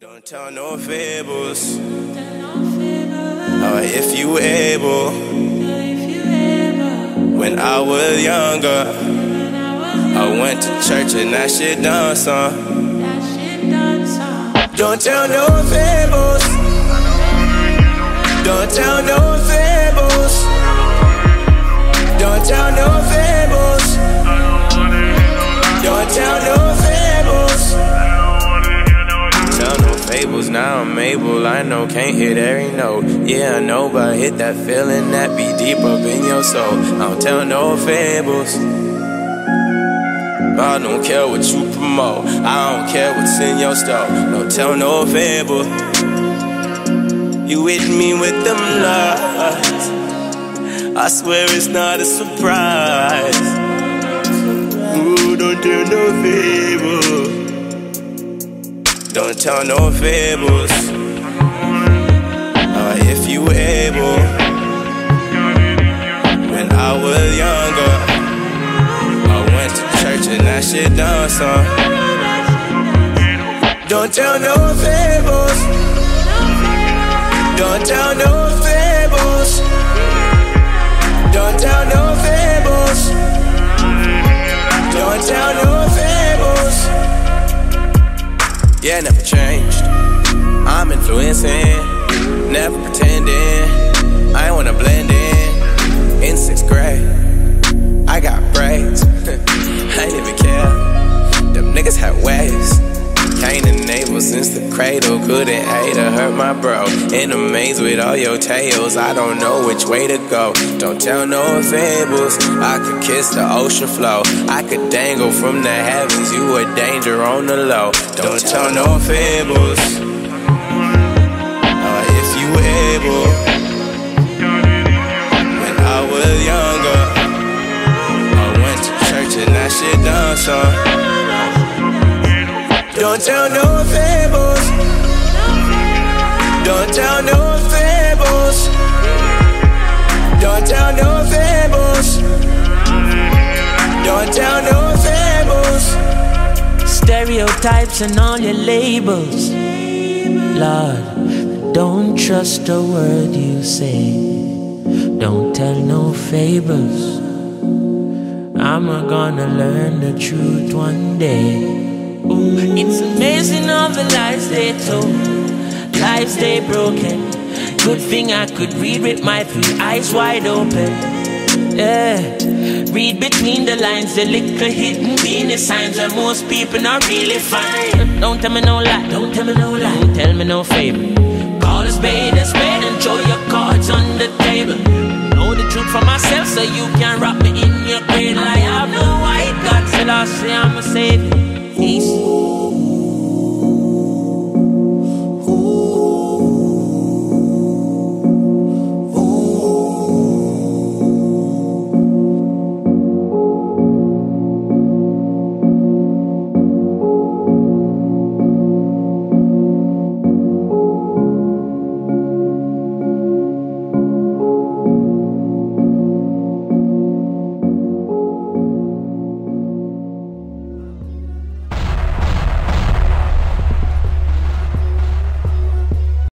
Don't tell no fables. If you able. When I was younger, I went to church and that shit done some. Don't tell no fables. Don't tell no fables. Don't tell no fables. Don't tell no fables. Fables, now I'm able, I know, can't hit every note. Yeah, I know, but hit that feeling that be deep up in your soul. I don't tell no fables. I don't care what you promote, I don't care what's in your store. Don't tell no fables. You hit me with them lies, I swear it's not a surprise. Ooh, don't tell no fables. Don't tell no fables. If you able. When I was younger, I went to church and that shit done some. Don't tell no fables. Don't tell no fables. Don't tell no fables. Don't tell no fables. Yeah, never changed. I'm influencing, never pretending. I ain't wanna blend in. In sixth grade, I got braids. I ain't even care. Them niggas had waves. Cain and Abel since the cradle. Couldn't hate or hurt my bro. In a maze with all your tails, I don't know which way to go. Don't tell no fables. I could kiss the ocean flow, I could dangle from the heavens. You a danger on the low. Don't tell no fables. If you able. When I was younger, I went to church and that shit done some. Don't tell no fables. Don't tell no fables. Don't tell no fables. Don't tell no fables. Stereotypes and all your labels, Lord, don't trust a word you say. Don't tell no fables. I'm gonna learn the truth one day. It's amazing all the lives they told, lives they broken. Good thing I could read with my three eyes wide open. Yeah, read between the lines, the little hidden penis signs that most people not really fine. Don't tell me no lie, don't tell me no lie, don't tell me no fable. Call a spade and show your cards on the table. Know the truth for myself so you can wrap me in your cradle. I have no white God, so I say I'm a savior.